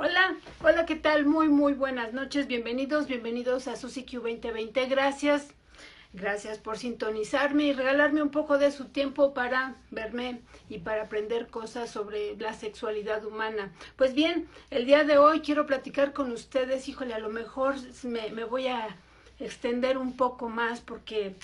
Hola, hola, ¿qué tal? Muy buenas noches, bienvenidos a SusyQ2020, gracias por sintonizarme y regalarme un poco de su tiempo para verme y para aprender cosas sobre la sexualidad humana. Pues bien, el día de hoy quiero platicar con ustedes, híjole, a lo mejor me voy a extender un poco más porque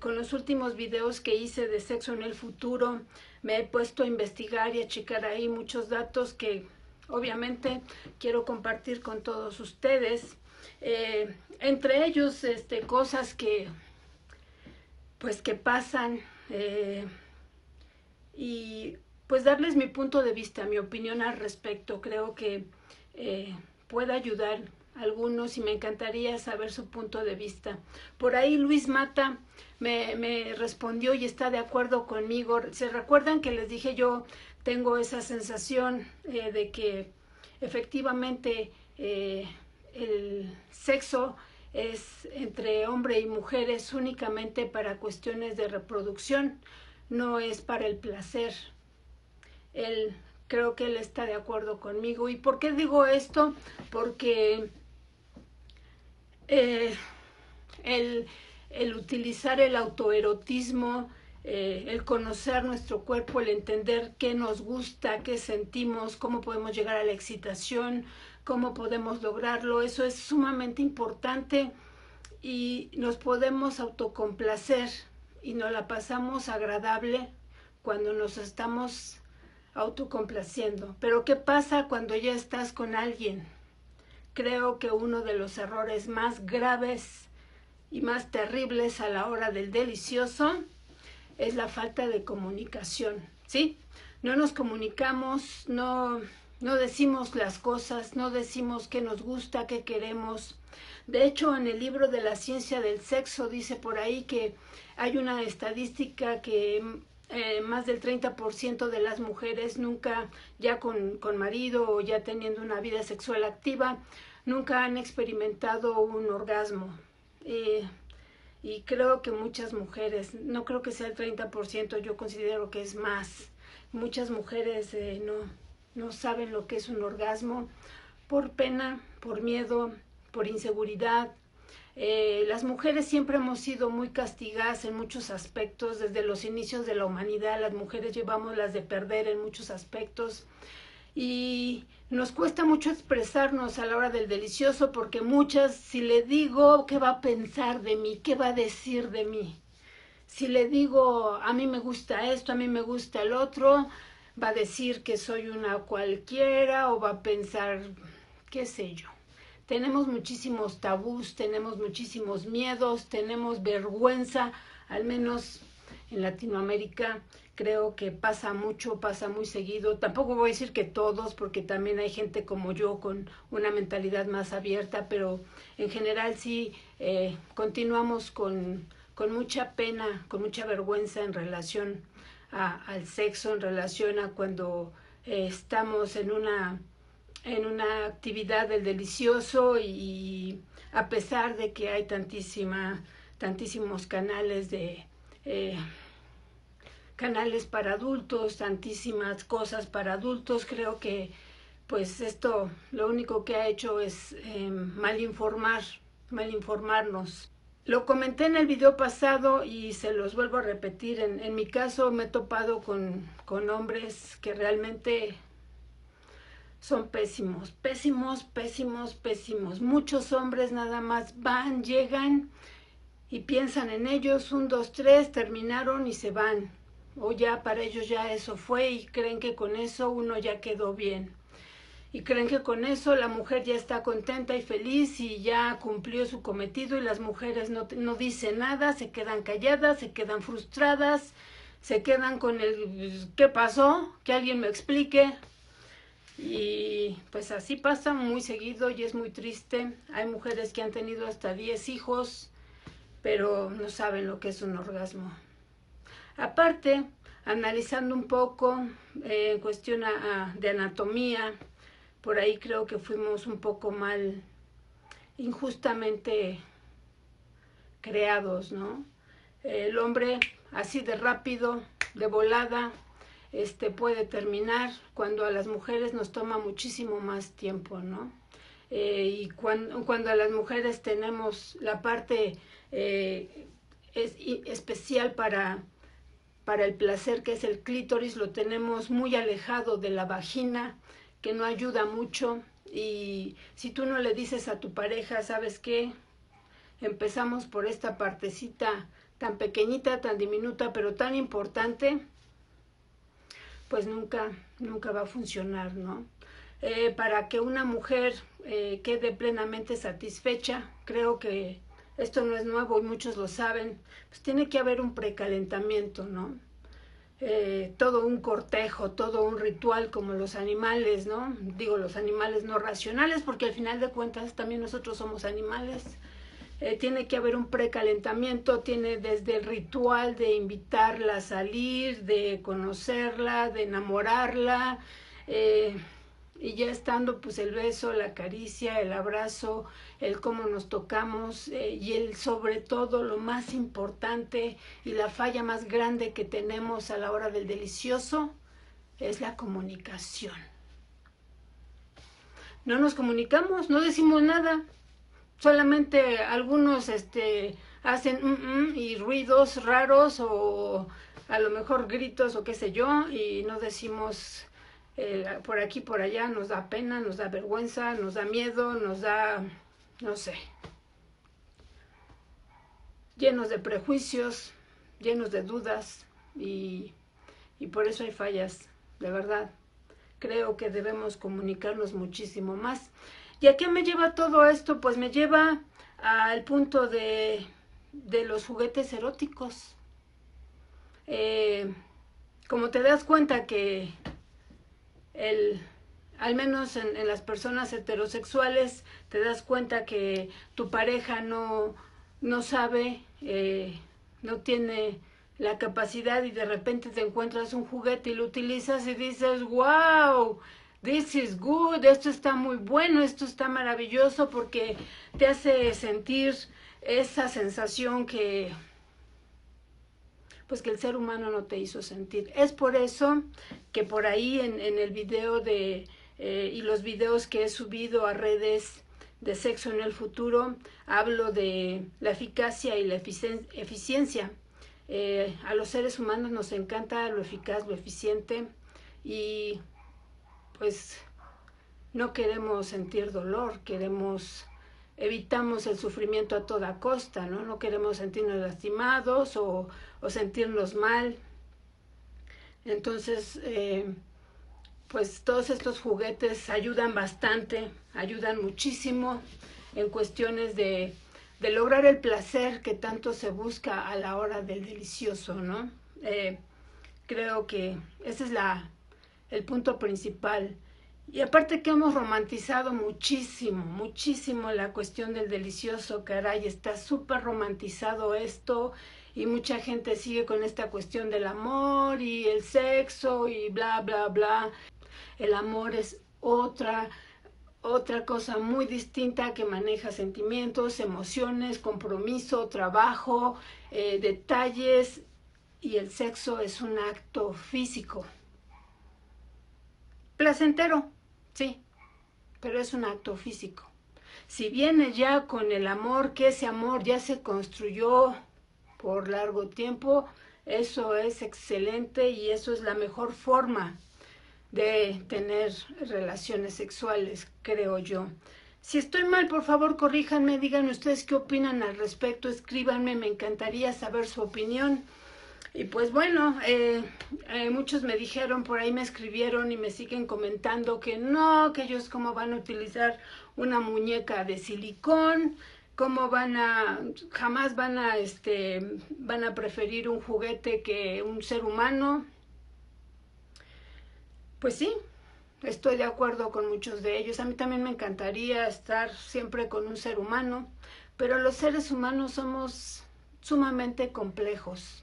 con los últimos videos que hice de sexo en el futuro me he puesto a investigar y a checar ahí muchos datos que obviamente quiero compartir con todos ustedes, entre ellos cosas que pues que pasan y pues darles mi punto de vista, mi opinión al respecto. Creo que puede ayudar a algunos y me encantaría saber su punto de vista. Por ahí Luis Mata me respondió y está de acuerdo conmigo. ¿Se recuerdan que les dije yo? Tengo esa sensación de que efectivamente el sexo es entre hombre y mujer, es únicamente para cuestiones de reproducción, no es para el placer. Creo que él está de acuerdo conmigo. ¿Y por qué digo esto? Porque el utilizar el autoerotismo, el conocer nuestro cuerpo, el entender qué nos gusta, qué sentimos, cómo podemos llegar a la excitación, cómo podemos lograrlo, eso es sumamente importante y nos podemos autocomplacer y nos la pasamos agradable cuando nos estamos autocomplaciendo. Pero ¿qué pasa cuando ya estás con alguien? Creo que uno de los errores más graves y más terribles a la hora del delicioso es la falta de comunicación, ¿sí? No nos comunicamos, no decimos las cosas, no decimos qué nos gusta, qué queremos. De hecho, en el libro de la ciencia del sexo dice por ahí que hay una estadística que más del 30% de las mujeres nunca, ya con marido o ya teniendo una vida sexual activa, nunca han experimentado un orgasmo. Y creo que muchas mujeres, no creo que sea el 30%, yo considero que es más. Muchas mujeres no saben lo que es un orgasmo por pena, por miedo, por inseguridad. Las mujeres siempre hemos sido muy castigadas en muchos aspectos. Desde los inicios de la humanidad, las mujeres llevamos las de perder en muchos aspectos. Y nos cuesta mucho expresarnos a la hora del delicioso porque muchas, si le digo qué va a pensar de mí, qué va a decir de mí, si le digo a mí me gusta esto, a mí me gusta el otro, va a decir que soy una cualquiera o va a pensar, qué sé yo. Tenemos muchísimos tabús, tenemos muchísimos miedos, tenemos vergüenza, al menos en Latinoamérica. Creo que pasa mucho, pasa muy seguido. Tampoco voy a decir que todos, porque también hay gente como yo con una mentalidad más abierta, pero en general sí continuamos con mucha pena, con mucha vergüenza en relación al sexo, en relación a cuando estamos en una actividad del delicioso y a pesar de que hay tantísimos canales de canales para adultos, tantísimas cosas para adultos. Creo que pues esto lo único que ha hecho es mal informarnos. Lo comenté en el video pasado y se los vuelvo a repetir. En mi caso me he topado con hombres que realmente son pésimos. Muchos hombres nada más van, llegan y piensan en ellos, 1, 2, 3, terminaron y se van. O ya para ellos ya eso fue y creen que con eso uno ya quedó bien. Y creen que con eso la mujer ya está contenta y feliz y ya cumplió su cometido y las mujeres no dicen nada, se quedan calladas, se quedan frustradas, se quedan con el ¿qué pasó? Que alguien me explique. Y pues así pasa muy seguido y es muy triste. Hay mujeres que han tenido hasta 10 hijos, pero no saben lo que es un orgasmo. Aparte, analizando un poco en cuestión de anatomía, por ahí creo que fuimos un poco mal, injustamente creados, ¿no? El hombre así de rápido, de volada, puede terminar cuando a las mujeres nos toma muchísimo más tiempo, ¿no? Y cuando a las mujeres tenemos la parte especial para el placer, que es el clítoris, lo tenemos muy alejado de la vagina, que no ayuda mucho. Y si tú no le dices a tu pareja, ¿sabes qué? Empezamos por esta partecita tan pequeñita, tan diminuta, pero tan importante, pues nunca va a funcionar, ¿no? Para que una mujer quede plenamente satisfecha, creo que esto no es nuevo y muchos lo saben, pues tiene que haber un precalentamiento, ¿no? Todo un cortejo, todo un ritual como los animales, ¿no? Digo, los animales no racionales, porque al final de cuentas también nosotros somos animales. Tiene que haber un precalentamiento, tiene desde el ritual de invitarla a salir, de conocerla, de enamorarla, y ya estando pues el beso, la caricia, el abrazo, el cómo nos tocamos, y el sobre todo lo más importante y la falla más grande que tenemos a la hora del delicioso es la comunicación. No nos comunicamos, no decimos nada. Solamente algunos hacen y ruidos raros o a lo mejor gritos o qué sé yo, y no decimos por aquí, por allá, nos da pena, nos da vergüenza, nos da miedo, nos da, no sé, llenos de prejuicios, llenos de dudas, y por eso hay fallas, de verdad. Creo que debemos comunicarnos muchísimo más. ¿Y a qué me lleva todo esto? Pues me lleva al punto de los juguetes eróticos. Como te das cuenta que al menos en las personas heterosexuales, te das cuenta que tu pareja no sabe, no tiene la capacidad, y de repente te encuentras un juguete y lo utilizas y dices, ¡wow! This is good, esto está muy bueno, esto está maravilloso, porque te hace sentir esa sensación que, pues, que el ser humano no te hizo sentir. Es por eso que por ahí en el video y los videos que he subido a redes de sexo en el futuro, hablo de la eficacia y la eficiencia. A los seres humanos nos encanta lo eficaz, lo eficiente, y pues no queremos sentir dolor, evitamos el sufrimiento a toda costa, ¿no? No queremos sentirnos lastimados o sentirnos mal. Entonces, pues todos estos juguetes ayudan bastante, ayudan muchísimo en cuestiones de lograr el placer que tanto se busca a la hora del delicioso, ¿no? Creo que esa es el punto principal. Y aparte que hemos romantizado muchísimo la cuestión del delicioso, caray, está súper romantizado esto, y mucha gente sigue con esta cuestión del amor y el sexo y bla, bla, bla. El amor es otra cosa muy distinta, que maneja sentimientos, emociones, compromiso, trabajo, detalles, y el sexo es un acto físico. Placentero, sí, pero es un acto físico. Si viene ya con el amor, que ese amor ya se construyó por largo tiempo, eso es excelente, y eso es la mejor forma de tener relaciones sexuales, creo yo. Si estoy mal, por favor, corríjanme, díganme ustedes qué opinan al respecto, escríbanme, me encantaría saber su opinión. Y pues bueno, muchos me dijeron, por ahí me escribieron y me siguen comentando que no, que ellos cómo van a utilizar una muñeca de silicón, cómo jamás van a preferir un juguete que un ser humano. Pues sí, estoy de acuerdo con muchos de ellos. A mí también me encantaría estar siempre con un ser humano, pero los seres humanos somos sumamente complejos,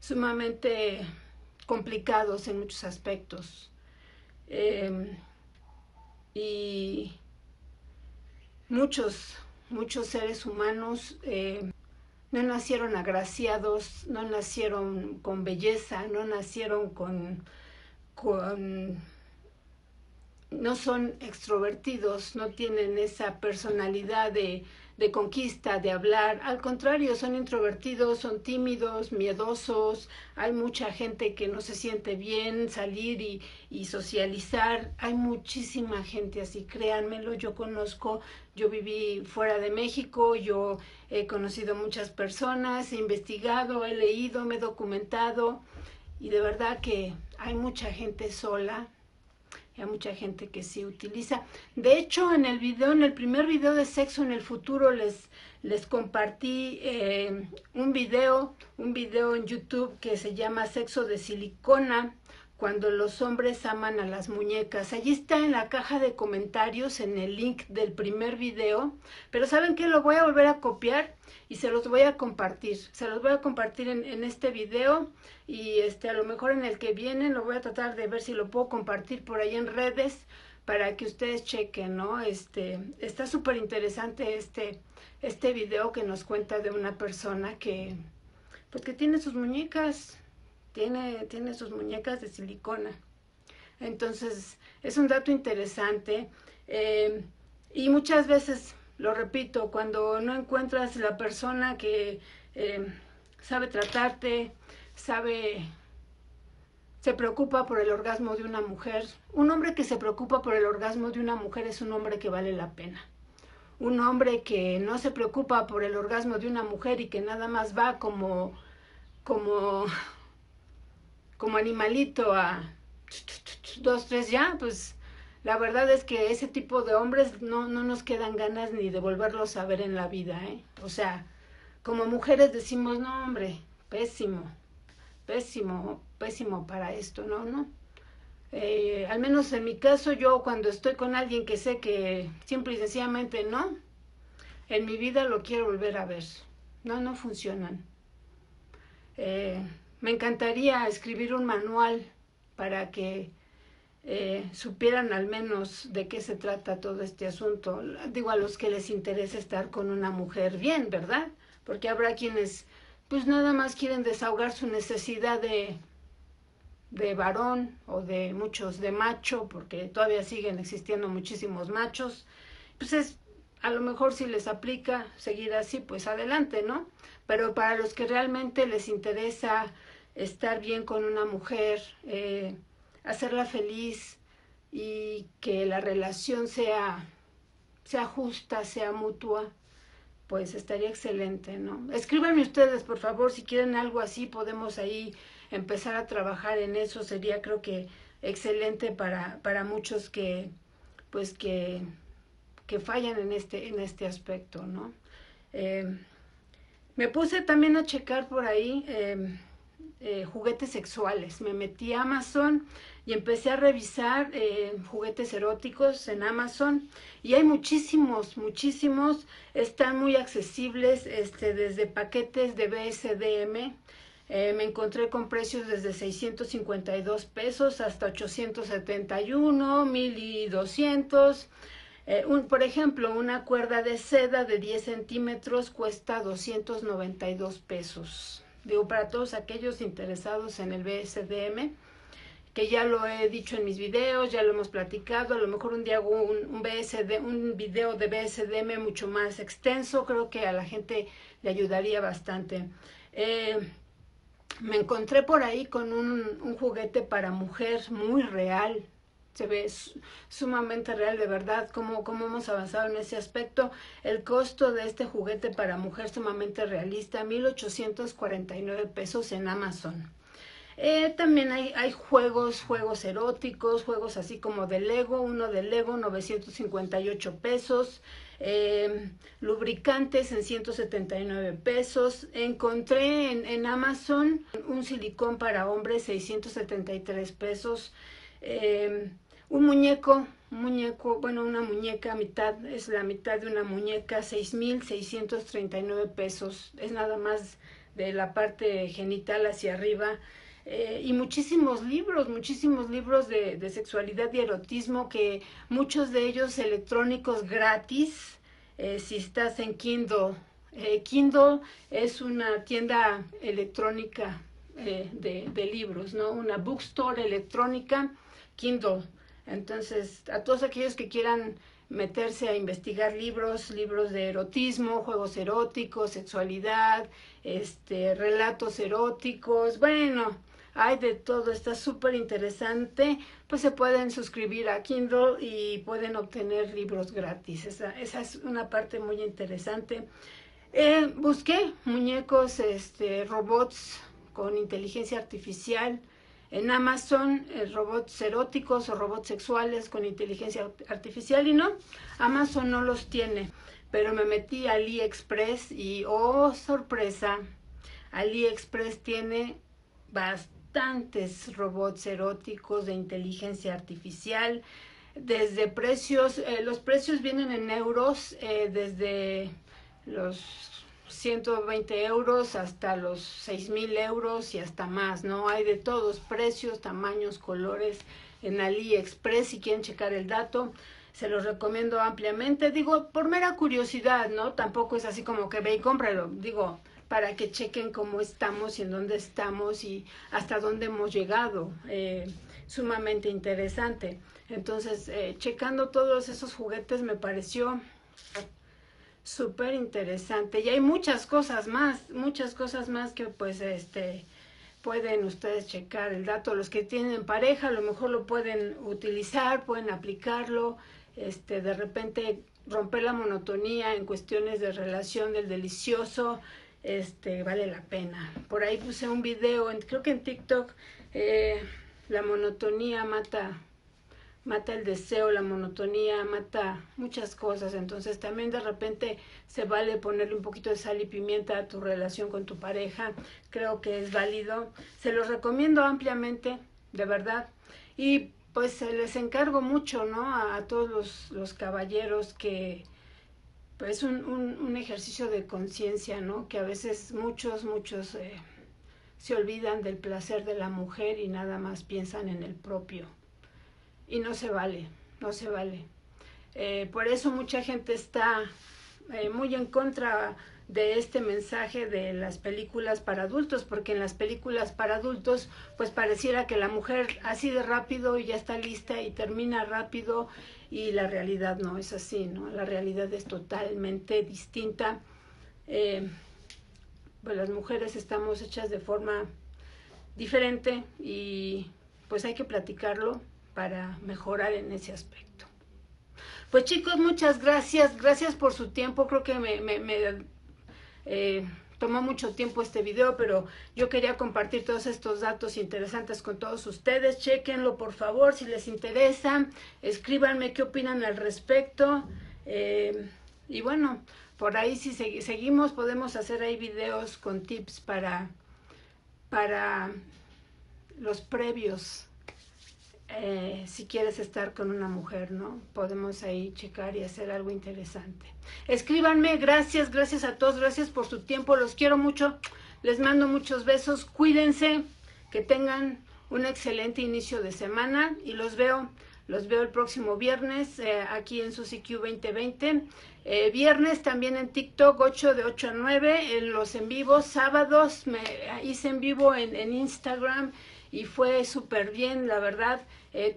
sumamente complicados en muchos aspectos, y muchos seres humanos no nacieron agraciados, no nacieron con belleza, no nacieron con no son extrovertidos, no tienen esa personalidad de conquista, de hablar. Al contrario, son introvertidos, son tímidos, miedosos. Hay mucha gente que no se siente bien salir y socializar. Hay muchísima gente así, créanmelo, yo conozco. Yo viví fuera de México, yo he conocido muchas personas, he investigado, he leído, me he documentado. Y de verdad que hay mucha gente sola. Hay mucha gente que sí utiliza. De hecho, en el video, en el primer video de Sexo en el Futuro, les compartí un video en YouTube que se llama Sexo de Silicona, cuando los hombres aman a las muñecas. Allí está en la caja de comentarios, en el link del primer video. Pero ¿saben qué? Lo voy a volver a copiar y se los voy a compartir. Se los voy a compartir en este video y a lo mejor en el que viene lo voy a tratar de ver si lo puedo compartir por ahí en redes para que ustedes chequen, ¿no? Está súper interesante este video que nos cuenta de una persona que, pues, que tiene sus muñecas. Tiene sus muñecas de silicona. Entonces, es un dato interesante. Y muchas veces, lo repito, cuando no encuentras la persona que sabe tratarte, se preocupa por el orgasmo de una mujer. Un hombre que se preocupa por el orgasmo de una mujer es un hombre que vale la pena. Un hombre que no se preocupa por el orgasmo de una mujer y que nada más va como animalito a 2, 3 ya, pues la verdad es que ese tipo de hombres no nos quedan ganas ni de volverlos a ver en la vida, ¿eh? O sea, como mujeres decimos, no hombre, pésimo para esto, no. Al menos en mi caso, yo cuando estoy con alguien que sé que simple y sencillamente no, en mi vida lo quiero volver a ver, no funcionan. Me encantaría escribir un manual para que supieran al menos de qué se trata todo este asunto. Digo, a los que les interesa estar con una mujer bien, ¿verdad? Porque habrá quienes, pues, nada más quieren desahogar su necesidad de varón o de muchos de macho, porque todavía siguen existiendo muchísimos machos. Pues a lo mejor si les aplica seguir así, pues adelante, ¿no? Pero para los que realmente les interesa estar bien con una mujer, hacerla feliz y que la relación sea justa, sea mutua, pues estaría excelente, ¿no? Escríbanme ustedes, por favor, si quieren algo así, podemos ahí empezar a trabajar en eso. Sería, creo que, excelente para muchos que, pues, que fallan en este aspecto, ¿no? Me puse también a checar por ahí juguetes sexuales. Me metí a Amazon y empecé a revisar juguetes eróticos en Amazon. Y hay muchísimos. Están muy accesibles, desde paquetes de BSDM. Me encontré con precios desde 652 pesos hasta 871, 1200. Por ejemplo, una cuerda de seda de 10 centímetros cuesta 292 pesos. Digo, para todos aquellos interesados en el BDSM, que ya lo he dicho en mis videos, ya lo hemos platicado. A lo mejor un día hago un video de BDSM mucho más extenso. Creo que a la gente le ayudaría bastante. Me encontré por ahí con un juguete para mujer muy real. Se ve sumamente real, de verdad, cómo hemos avanzado en ese aspecto. El costo de este juguete para mujer sumamente realista, 1,849 pesos en Amazon. También hay juegos eróticos, juegos así como de Lego. Uno de Lego, 958 pesos. Lubricantes en 179 pesos. Encontré en Amazon un silicón para hombres, 673 pesos. Una muñeca, es la mitad de una muñeca, 6,639 pesos, es nada más de la parte genital hacia arriba, y muchísimos libros de sexualidad y erotismo, que muchos de ellos electrónicos gratis, si estás en Kindle. Kindle es una tienda electrónica de libros, ¿no? Una bookstore electrónica, Kindle. Entonces, a todos aquellos que quieran meterse a investigar libros, libros de erotismo, juegos eróticos, sexualidad, relatos eróticos, bueno, hay de todo, está súper interesante, pues se pueden suscribir a Kindle y pueden obtener libros gratis. Esa es una parte muy interesante. Busqué muñecos, robots con inteligencia artificial en Amazon, robots eróticos o robots sexuales con inteligencia artificial, y no, Amazon no los tiene, pero me metí a AliExpress y, oh sorpresa, AliExpress tiene bastantes robots eróticos de inteligencia artificial, desde precios, los precios vienen en euros, desde los 120 euros hasta los 6,000 euros y hasta más, ¿no? Hay de todos, precios, tamaños, colores en AliExpress. Si quieren checar el dato, se los recomiendo ampliamente. Digo, por mera curiosidad, ¿no? Tampoco es así como que ve y cómpralo. Digo, para que chequen cómo estamos y en dónde estamos y hasta dónde hemos llegado. Sumamente interesante. Entonces, checando todos esos juguetes me pareció súper interesante, y hay muchas cosas más que pues pueden ustedes checar el dato. Los que tienen pareja a lo mejor lo pueden utilizar, pueden aplicarlo, de repente romper la monotonía en cuestiones de relación del delicioso, vale la pena. Por ahí puse un video, creo que en TikTok, la monotonía mata el deseo, la monotonía, mata muchas cosas. Entonces también de repente se vale ponerle un poquito de sal y pimienta a tu relación con tu pareja. Creo que es válido. Se los recomiendo ampliamente, de verdad. Y pues se les encargo mucho, ¿no? A todos los caballeros que pues un ejercicio de conciencia, ¿no? Que a veces muchos se olvidan del placer de la mujer y nada más piensan en el propio. Y no se vale, no se vale. Por eso mucha gente está muy en contra de este mensaje de las películas para adultos, porque en las películas para adultos pues pareciera que la mujer así de rápido y ya está lista y termina rápido, y la realidad no es así, ¿no? La realidad es totalmente distinta. Pues las mujeres estamos hechas de forma diferente y pues hay que platicarlo para mejorar en ese aspecto. Pues chicos, muchas gracias, gracias por su tiempo. Creo que me tomó mucho tiempo este video, pero yo quería compartir todos estos datos interesantes con todos ustedes. Chequenlo, por favor, si les interesa, escríbanme qué opinan al respecto, y bueno, por ahí si seguimos, podemos hacer ahí videos con tips para los previos. Si quieres estar con una mujer, ¿no? Podemos ahí checar y hacer algo interesante. Escríbanme, gracias, gracias a todos, gracias por su tiempo, los quiero mucho, les mando muchos besos, cuídense, que tengan un excelente inicio de semana y los veo el próximo viernes aquí en SusyQ2020, viernes también en TikTok 8 de 8 a 9, en los en vivos, sábados me hice en vivo en Instagram, y fue súper bien, la verdad.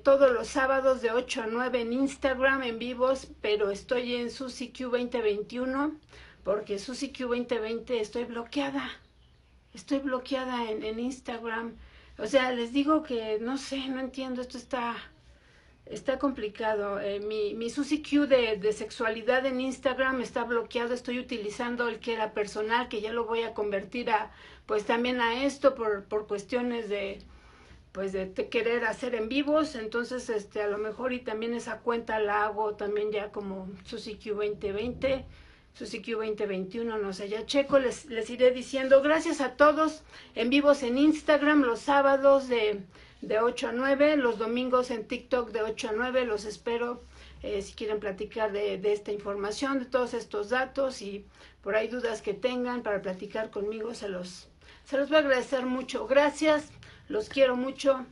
Todos los sábados de 8 a 9 en Instagram, en vivos, pero estoy en SusyQ2021, porque SusyQ2020 estoy bloqueada en Instagram. O sea, les digo que no sé, no entiendo, esto está complicado. Mi SusyQ de sexualidad en Instagram está bloqueado, estoy utilizando el que era personal, que ya lo voy a convertir a, pues también a esto, por cuestiones de pues de querer hacer en vivos. Entonces a lo mejor y también esa cuenta la hago también ya como SusyQ2020, SusyQ2021, no sé, ya checo, les iré diciendo. Gracias a todos, en vivos en Instagram los sábados de 8 a 9, los domingos en TikTok de 8 a 9, los espero. Si quieren platicar de esta información, de todos estos datos y por ahí dudas que tengan para platicar conmigo, se los voy a agradecer mucho. Gracias, los quiero mucho,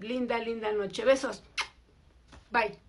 linda noche, besos, bye.